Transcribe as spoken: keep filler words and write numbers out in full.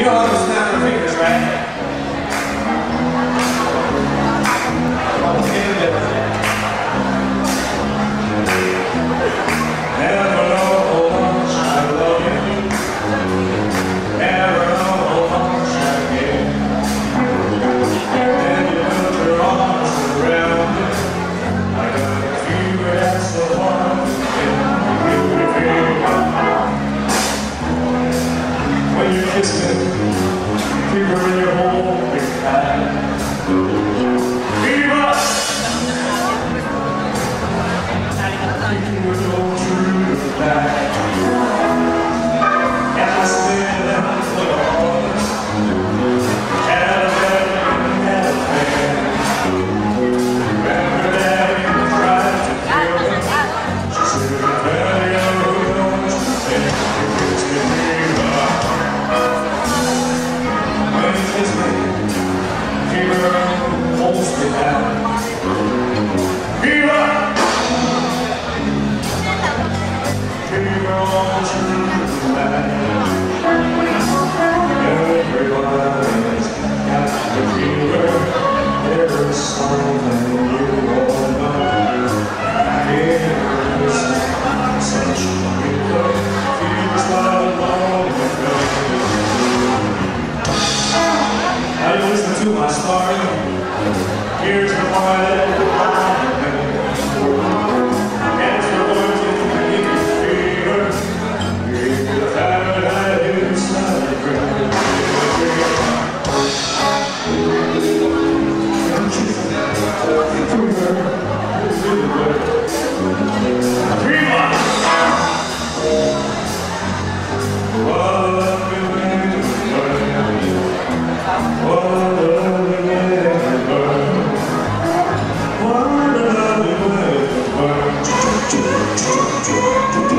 You don't have to snap your fingers, right? What a lovely way to burn.